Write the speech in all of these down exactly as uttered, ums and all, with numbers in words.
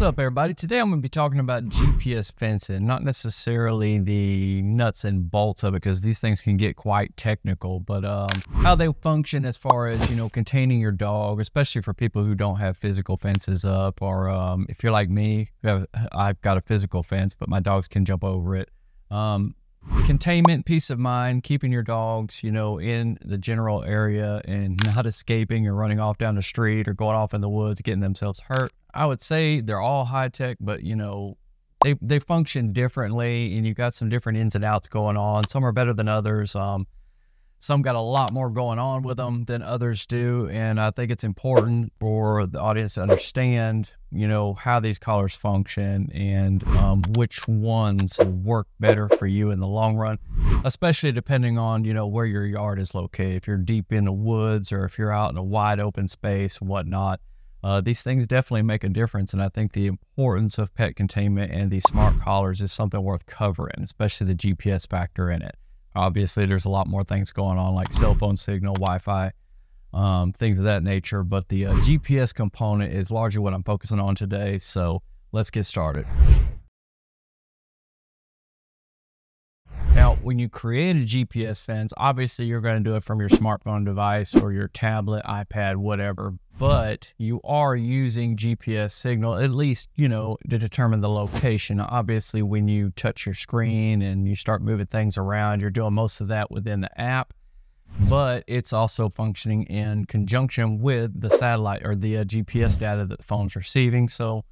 What's up, everybody? Today I'm going to be talking about G P S fencing, not necessarily the nuts and bolts of it, because these things can get quite technical, but um, how they function as far as, you know, containing your dog, especially for people who don't have physical fences up, or um, if you're like me, I've got a physical fence, but my dogs can jump over it. Um, containment, peace of mind, keeping your dogs, you know, in the general area and not escaping or running off down the street or going off in the woods, getting themselves hurt. I would say they're all high tech, but you know, they, they function differently, and you've got some different ins and outs going on. Some are better than others. Um, some got a lot more going on with them than others do. And I think it's important for the audience to understand, you know, how these collars function and um, which ones work better for you in the long run, especially depending on, you know, where your yard is located. If you're deep in the woods or if you're out in a wide open space and whatnot. Uh, these things definitely make a difference, and I think the importance of pet containment and these smart collars is something worth covering, especially the G P S factor in it. Obviously, there's a lot more things going on, like cell phone signal, Wi-Fi, um, things of that nature, but the uh, G P S component is largely what I'm focusing on today, so let's get started. Now, when you create a G P S fence, obviously you're going to do it from your smartphone device or your tablet, iPad, whatever, but you are using G P S signal, at least, you know, to determine the location. Obviously, when you touch your screen and you start moving things around, you're doing most of that within the app, but it's also functioning in conjunction with the satellite or the uh, G P S data that the phone's receiving, so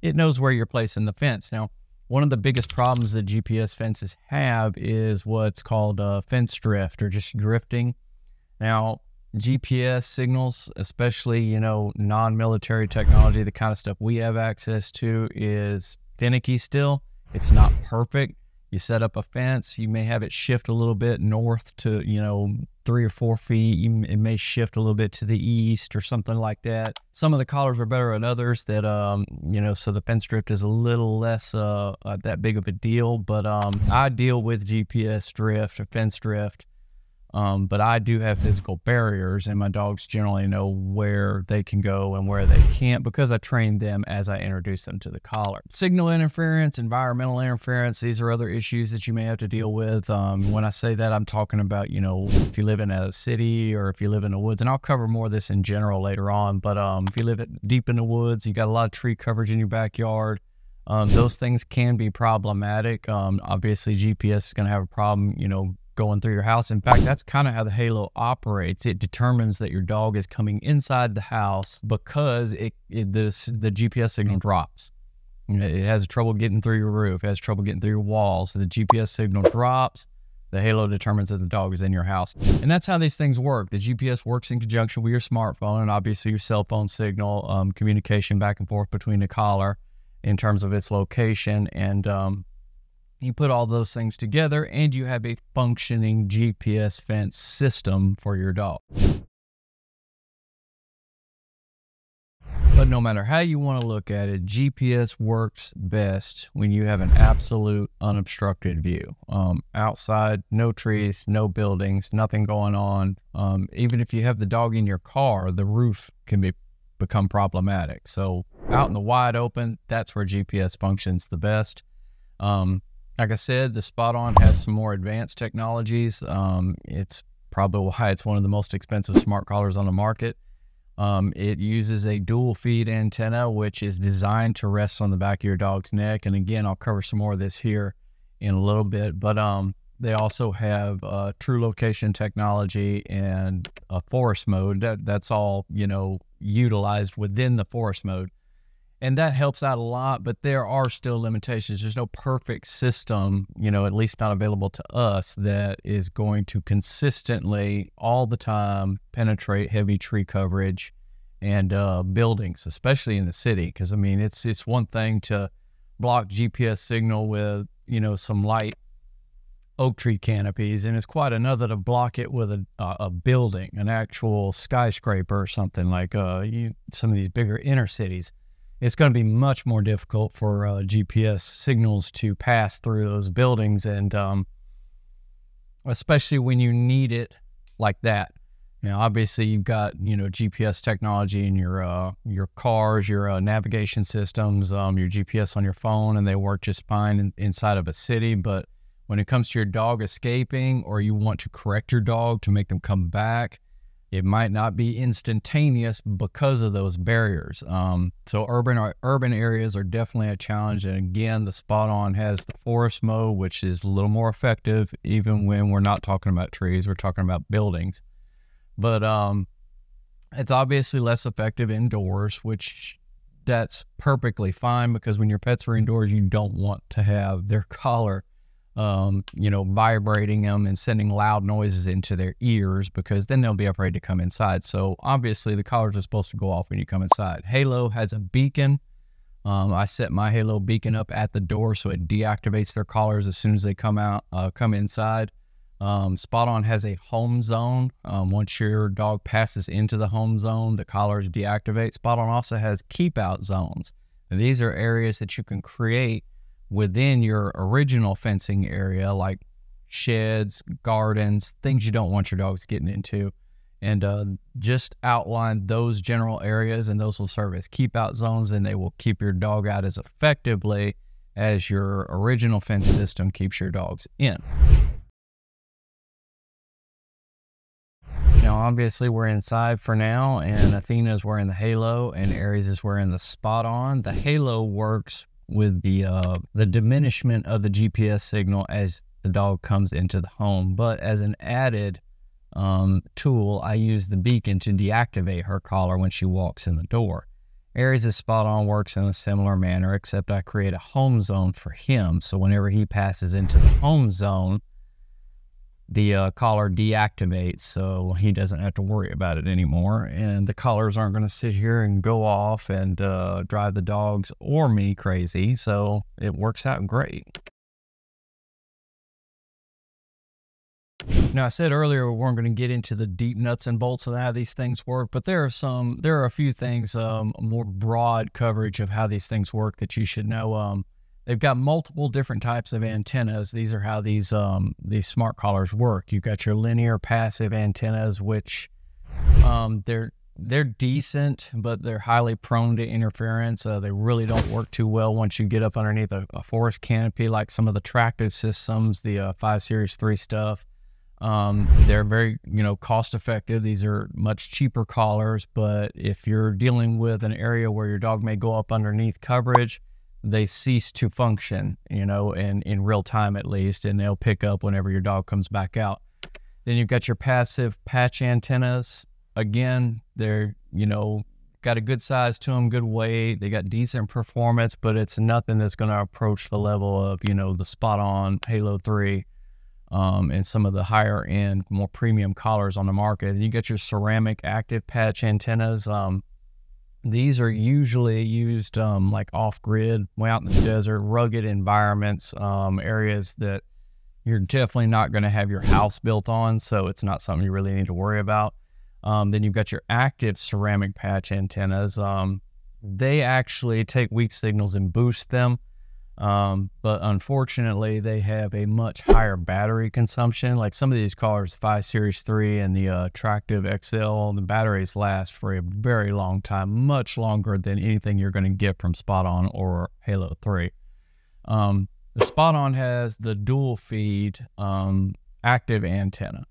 it knows where you're placing the fence. Now, one of the biggest problems that G P S fences have is what's called uh, fence drift, or just drifting. Now, G P S signals, especially, you know, non-military technology, the kind of stuff we have access to, is finicky still. It's not perfect. You set up a fence, you may have it shift a little bit north to, you know, three or four feet. It may shift a little bit to the east or something like that. Some of the collars are better than others that, um, you know, so the fence drift is a little less uh, uh, that big of a deal, but um, I deal with G P S drift or fence drift, um, but I do have physical barriers, and my dogs generally know where they can go and where they can't because I train them as I introduce them to the collar. Signal interference, environmental interference, these are other issues that you may have to deal with. Um, when I say that, I'm talking about, you know, if you live in a city or if you live in the woods, and I'll cover more of this in general later on, but um, if you live deep in the woods, you got a lot of tree coverage in your backyard, um, those things can be problematic. Um, obviously, G P S is going to have a problem, you know, going through your house. In fact, that's kind of how the Halo operates. It determines that your dog is coming inside the house because it, it this the G P S signal drops. It has trouble getting through your roof. It has trouble getting through your walls. So the G P S signal drops. The Halo determines that the dog is in your house. And that's how these things work. The G P S works in conjunction with your smartphone and obviously your cell phone signal, um, communication back and forth between the collar in terms of its location, and um, you put all those things together and you have a functioning G P S fence system for your dog. But no matter how you want to look at it, G P S works best when you have an absolute unobstructed view. Um, outside, no trees, no buildings, nothing going on. Um, even if you have the dog in your car, the roof can be become problematic. So out in the wide open, that's where G P S functions the best. Um, Like I said, the SpotOn has some more advanced technologies. Um, it's probably why it's one of the most expensive smart collars on the market. Um, it uses a dual feed antenna, which is designed to rest on the back of your dog's neck. And again, I'll cover some more of this here in a little bit. But um, they also have uh, true location technology and a forest mode. That, that's all, you know, utilized within the forest mode. And that helps out a lot, but there are still limitations. There's no perfect system, you know, at least not available to us, that is going to consistently, all the time, penetrate heavy tree coverage and uh, buildings, especially in the city. Because, I mean, it's, it's one thing to block G P S signal with, you know, some light oak tree canopies, and it's quite another to block it with a, uh, a building, an actual skyscraper or something like uh, you, some of these bigger inner cities. It's going to be much more difficult for uh, G P S signals to pass through those buildings, and um, especially when you need it like that. Now, obviously, you've got, you know, G P S technology in your uh, your cars, your uh, navigation systems, um, your G P S on your phone, and they work just fine in, inside of a city. But when it comes to your dog escaping, or you want to correct your dog to make them come back, it might not be instantaneous because of those barriers. Um, so urban or urban areas are definitely a challenge. And again, the SpotOn has the forest mode, which is a little more effective, even when we're not talking about trees, we're talking about buildings. But um, it's obviously less effective indoors, which that's perfectly fine, because when your pets are indoors, you don't want to have their collar, um, you know, vibrating them and sending loud noises into their ears, because then they'll be afraid to come inside. So obviously the collars are supposed to go off when you come inside. Halo has a beacon. Um, I set my Halo beacon up at the door, so it deactivates their collars as soon as they come out, uh, come inside. Um, SpotOn has a home zone. Um, once your dog passes into the home zone, the collars deactivate. SpotOn also has keep out zones. And these are areas that you can create within your original fencing area, like sheds, gardens, things you don't want your dogs getting into. And uh, just outline those general areas, and those will serve as keep out zones, and they will keep your dog out as effectively as your original fence system keeps your dogs in. Now, obviously, we're inside for now, and Athena's wearing the Halo, and Aries is wearing the SpotOn. The Halo works with the uh, the diminishment of the G P S signal as the dog comes into the home. But as an added um, tool, I use the beacon to deactivate her collar when she walks in the door. Aries' SpotOn works in a similar manner, except I create a home zone for him. So whenever he passes into the home zone, the uh, collar deactivates, so he doesn't have to worry about it anymore. And the collars aren't going to sit here and go off and uh, drive the dogs or me crazy. So it works out great. Now, I said earlier we weren't going to get into the deep nuts and bolts of how these things work, but there are some, there are a few things, um, more broad coverage of how these things work that you should know. Um, They've got multiple different types of antennas. These are how these um, these smart collars work. You've got your linear passive antennas, which um, they're they're decent, but they're highly prone to interference. Uh, they really don't work too well once you get up underneath a, a forest canopy, like some of the Tractive systems, the uh, Fi Series three stuff. Um, they're very, you know, cost effective. These are much cheaper collars, but if you're dealing with an area where your dog may go up underneath coverage, they cease to function, you know, and in real time at least, and they'll pick up whenever your dog comes back out. Then you've got your passive patch antennas. Again, they're, you know, got a good size to them, good weight. They got decent performance, but it's nothing that's going to approach the level of, you know, the SpotOn, Halo three, um, and some of the higher end, more premium collars on the market. And you got your ceramic active patch antennas. Um, These are usually used um, like off-grid, way out in the desert, rugged environments, um, areas that you're definitely not going to have your house built on, so it's not something you really need to worry about. Um, then you've got your active ceramic patch antennas. Um, they actually take weak signals and boost them, um, but unfortunately, they have a much higher battery consumption. Like some of these collars, Fi Series three and the uh, Tractive X L, the batteries last for a very long time, much longer than anything you're going to get from SpotOn or Halo three. Um, the SpotOn has the dual feed um, active antenna,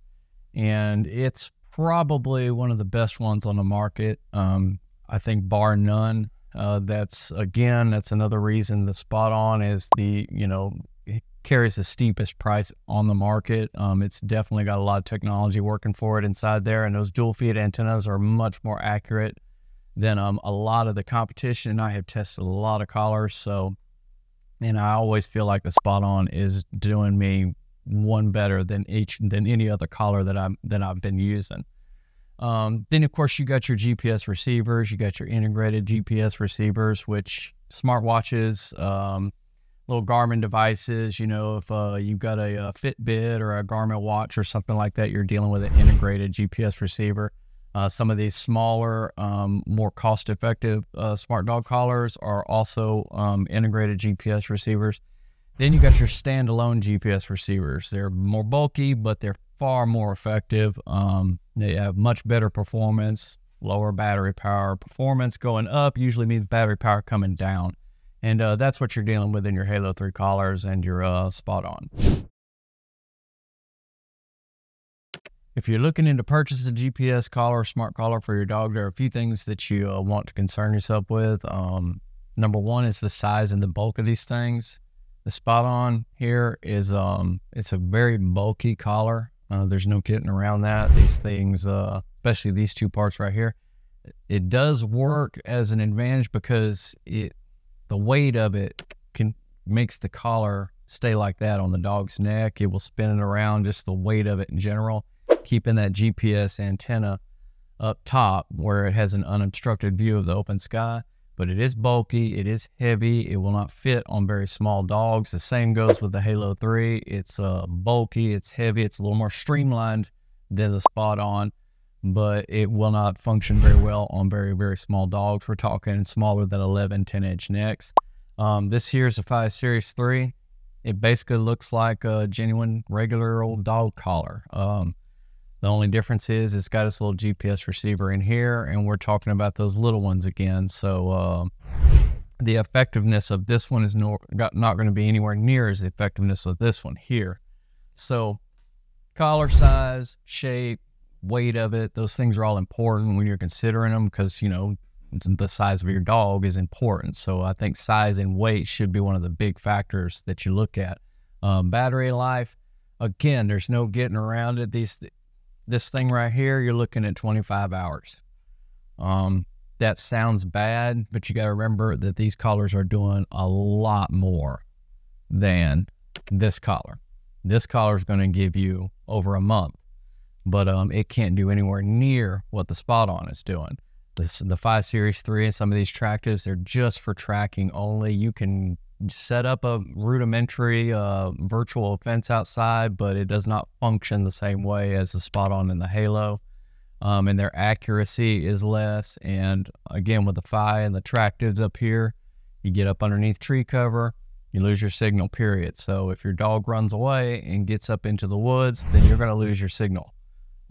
and it's probably one of the best ones on the market, um, I think bar none. Uh, that's, again, that's another reason the SpotOn is the, you know, it carries the steepest price on the market. Um, it's definitely got a lot of technology working for it inside there. And those dual feed antennas are much more accurate than um, a lot of the competition. I have tested a lot of collars. So, and I always feel like the SpotOn is doing me one better than each, than any other collar that I'm, that I've been using. Um, then, of course, you got your G P S receivers. You got your integrated G P S receivers, which smartwatches, um, little Garmin devices. You know, if uh, you've got a, a Fitbit or a Garmin watch or something like that, you're dealing with an integrated G P S receiver. Uh, some of these smaller, um, more cost-effective uh, smart dog collars are also um, integrated G P S receivers. Then you got your standalone G P S receivers. They're more bulky, but they're far more effective. Um, they have much better performance, lower battery power. Performance going up usually means battery power coming down. And uh, that's what you're dealing with in your Halo three collars and your uh, SpotOn. If you're looking into purchase a G P S collar, smart collar for your dog, there are a few things that you uh, want to concern yourself with. Um, number one is the size and the bulk of these things. The SpotOn here is um, it's a very bulky collar. Uh, there's no getting around that. These things, uh, especially these two parts right here, it does work as an advantage because it the weight of it can makes the collar stay like that on the dog's neck. It will spin it around, just the weight of it in general, keeping that G P S antenna up top where it has an unobstructed view of the open sky. But it is bulky, it is heavy, it will not fit on very small dogs. The same goes with the Halo three. It's uh, bulky, it's heavy, it's a little more streamlined than the SpotOn, but it will not function very well on very, very small dogs. We're talking smaller than eleven, ten inch necks. Um, this here is a Fi Series three. It basically looks like a genuine, regular old dog collar. Um, The only difference is it's got its little G P S receiver in here, and we're talking about those little ones again. So uh, the effectiveness of this one is no, got, not going to be anywhere near as the effectiveness of this one here. So collar size, shape, weight of it, those things are all important when you're considering them because, you know, it's, the size of your dog is important. So I think size and weight should be one of the big factors that you look at. Um, battery life, again, there's no getting around it. These This thing right here, you're looking at twenty-five hours. Um, that sounds bad, but you got to remember that these collars are doing a lot more than this collar. This collar is going to give you over a month, but um, it can't do anywhere near what the SpotOn is doing. This, the Fi Series three and some of these Tractives, they're just for tracking only. You can set up a rudimentary uh, virtual fence outside, but it does not function the same way as the SpotOn and the Halo. Um, and their accuracy is less. And again, with the Fi and the Tractives up here, you get up underneath tree cover, you lose your signal, period. So if your dog runs away and gets up into the woods, then you're going to lose your signal.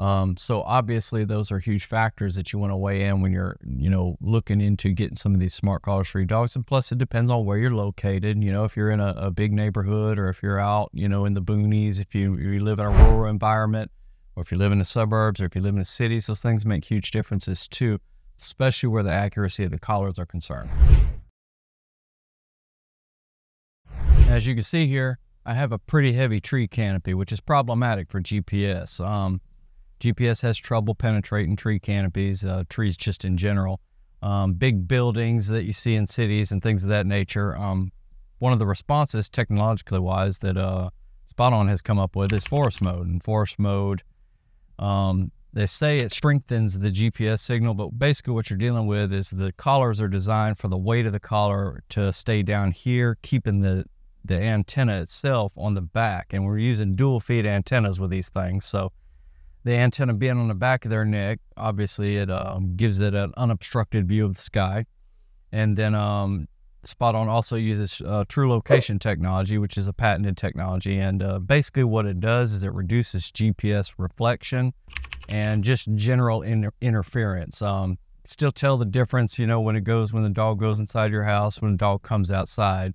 Um, so obviously those are huge factors that you want to weigh in when you're, you know, looking into getting some of these smart collars for your dogs. And plus it depends on where you're located. You know, if you're in a, a big neighborhood or if you're out, you know, in the boonies, if you, you live in a rural environment or if you live in the suburbs or if you live in the cities, those things make huge differences too, especially where the accuracy of the collars are concerned. As you can see here, I have a pretty heavy tree canopy, which is problematic for G P S. Um, G P S has trouble penetrating tree canopies, uh, trees just in general. Um, big buildings that you see in cities and things of that nature. Um, one of the responses technologically wise that uh, SpotOn has come up with is forest mode. And forest mode, um, they say it strengthens the G P S signal, but basically what you're dealing with is the collars are designed for the weight of the collar to stay down here, keeping the, the antenna itself on the back. And we're using dual feed antennas with these things. So the antenna being on the back of their neck, obviously it uh, gives it an unobstructed view of the sky. And then um, SpotOn also uses uh, true location technology, which is a patented technology. And uh, basically what it does is it reduces G P S reflection and just general inter interference. Um, still tell the difference, you know, when it goes, when the dog goes inside your house, when the dog comes outside.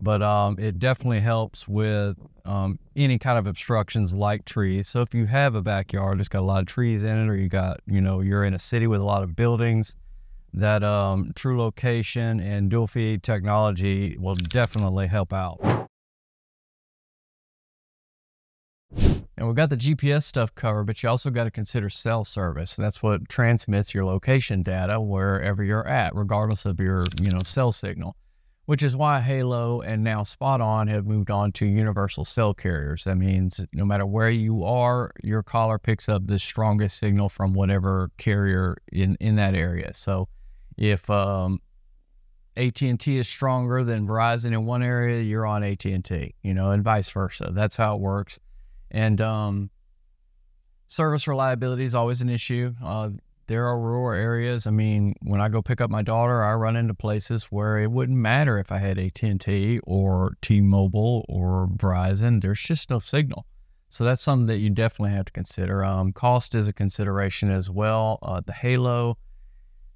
But um, it definitely helps with um, any kind of obstructions like trees. So if you have a backyard that's got a lot of trees in it, or you got, you know, you're in a city with a lot of buildings, that um, true location and dual feed technology will definitely help out. And we've got the G P S stuff covered, but you also got to consider cell service. That's what transmits your location data wherever you're at, regardless of your, you know, cell signal. Which is why Halo and now SpotOn have moved on to universal cell carriers. That means no matter where you are, your collar picks up the strongest signal from whatever carrier in, in that area. So if um, A T and T is stronger than Verizon in one area, you're on A T and T, you know, and vice versa. That's how it works. And um, service reliability is always an issue. Uh, There are rural areas. I mean, when I go pick up my daughter, I run into places where it wouldn't matter if I had A T and T or T-Mobile or Verizon. There's just no signal. So that's something that you definitely have to consider. Um, cost is a consideration as well. Uh, the Halo,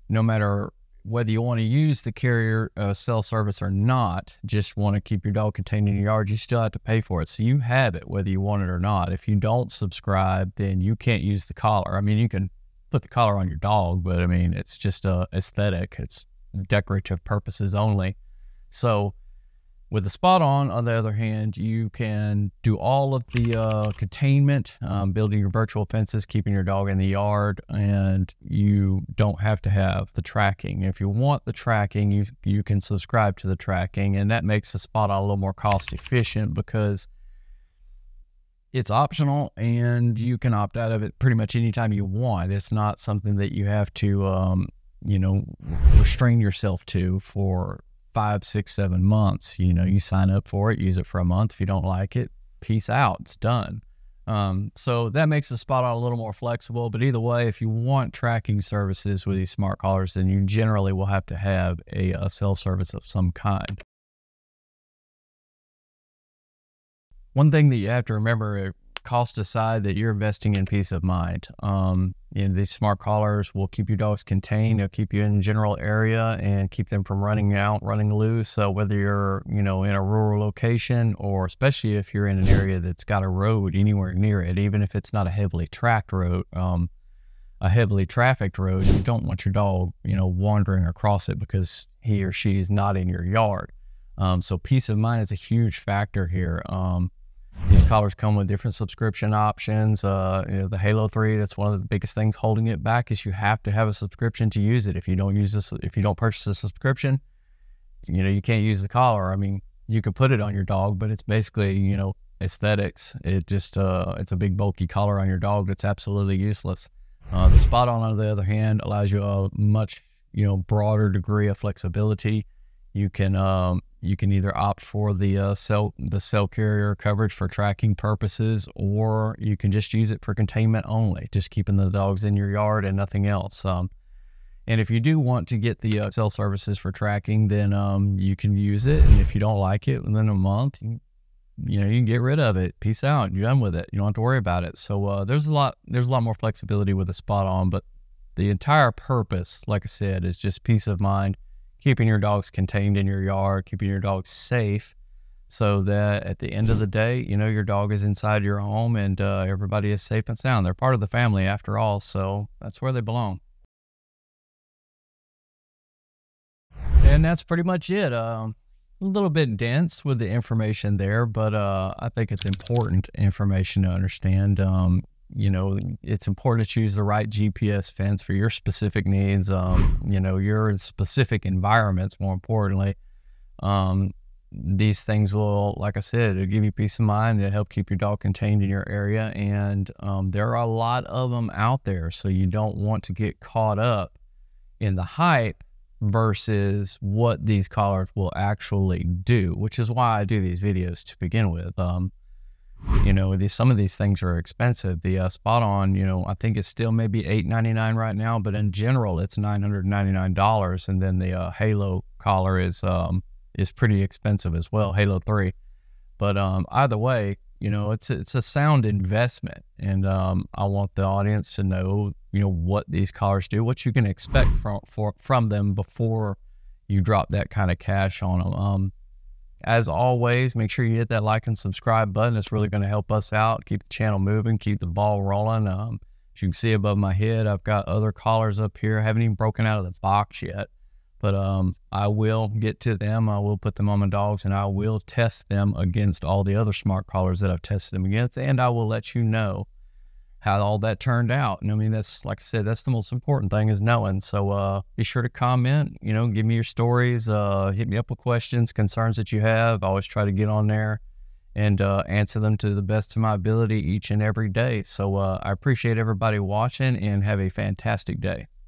no matter whether you want to use the carrier uh, cell service or not, just want to keep your dog contained in your yard, you still have to pay for it. So you have it whether you want it or not. If you don't subscribe, then you can't use the collar. I mean, you can put the collar on your dog, but I mean, it's just a aesthetic. It's decorative purposes only. So with the SpotOn, on the other hand, you can do all of the uh, containment, um, building your virtual fences, keeping your dog in the yard, and you don't have to have the tracking. If you want the tracking, you, you can subscribe to the tracking, and that makes the SpotOn a little more cost efficient because it's optional and you can opt out of it pretty much anytime you want. It's not something that you have to, um, you know, restrain yourself to for five, six, seven months. You know, you sign up for it, use it for a month. If you don't like it, peace out, it's done. Um, so that makes the SpotOn a little more flexible, but either way, if you want tracking services with these smart collars, then you generally will have to have a, a cell service of some kind. One thing that you have to remember, cost aside, that you're investing in peace of mind. Um, you know, these smart collars will keep your dogs contained. They'll keep you in a general area and keep them from running out, running loose. So whether you're, you know, in a rural location, or especially if you're in an area that's got a road anywhere near it, even if it's not a heavily tracked road, um, a heavily trafficked road, you don't want your dog, you know, wandering across it because he or she is not in your yard. Um, so peace of mind is a huge factor here. Um, These collars come with different subscription options. Uh, you know, the Halo three, that's one of the biggest things holding it back, is you have to have a subscription to use it. If you don't use this, if you don't purchase a subscription, you know, you can't use the collar. I mean, you can put it on your dog, but it's basically, you know, aesthetics. It just, uh, it's a big bulky collar on your dog that's absolutely useless. Uh, the SpotOn, on the other hand, allows you a much, you know, broader degree of flexibility. You can, um, you can either opt for the uh, cell the cell carrier coverage for tracking purposes, or you can just use it for containment only, just keeping the dogs in your yard and nothing else. Um, and if you do want to get the uh, cell services for tracking, then um, you can use it. And if you don't like it within a month, you, you know, you can get rid of it. Peace out. You're done with it. You don't have to worry about it. So uh, there's a lot there's a lot more flexibility with the SpotOn, but the entire purpose, like I said, is just peace of mind, keeping your dogs contained in your yard, keeping your dogs safe, so that at the end of the day, you know, your dog is inside your home and uh, everybody is safe and sound. They're part of the family after all, so that's where they belong. And that's pretty much it. Um, a little bit dense with the information there, but uh, I think it's important information to understand. Um, you know, it's important to choose the right G P S fence for your specific needs. Um, you know, your specific environments, more importantly. Um, these things will, like I said, it'll give you peace of mind. It'll help keep your dog contained in your area. And um, there are a lot of them out there. So you don't want to get caught up in the hype versus what these collars will actually do, which is why I do these videos to begin with. Um, You know, these, some of these things are expensive. The uh, SpotOn, you know, I think it's still maybe eight ninety-nine right now, but in general, it's nine hundred ninety-nine dollars. And then the uh, Halo collar is um, is pretty expensive as well, Halo three. But um, either way, you know, it's it's a sound investment, and um, I want the audience to know, you know, what these collars do, what you can expect from for, from them before you drop that kind of cash on them. Um, As always, make sure you hit that like and subscribe button. It's really going to help us out, keep the channel moving, keep the ball rolling. Um, as you can see above my head, I've got other collars up here. I haven't even broken out of the box yet, but um, I will get to them. I will put them on my dogs, and I will test them against all the other smart collars that I've tested them against, and I will let you know how all that turned out. And I mean, that's, like I said, that's the most important thing, is knowing. So uh, be sure to comment, you know, give me your stories, uh, hit me up with questions, concerns that you have. I always try to get on there and uh, answer them to the best of my ability each and every day. So uh, I appreciate everybody watching, and have a fantastic day.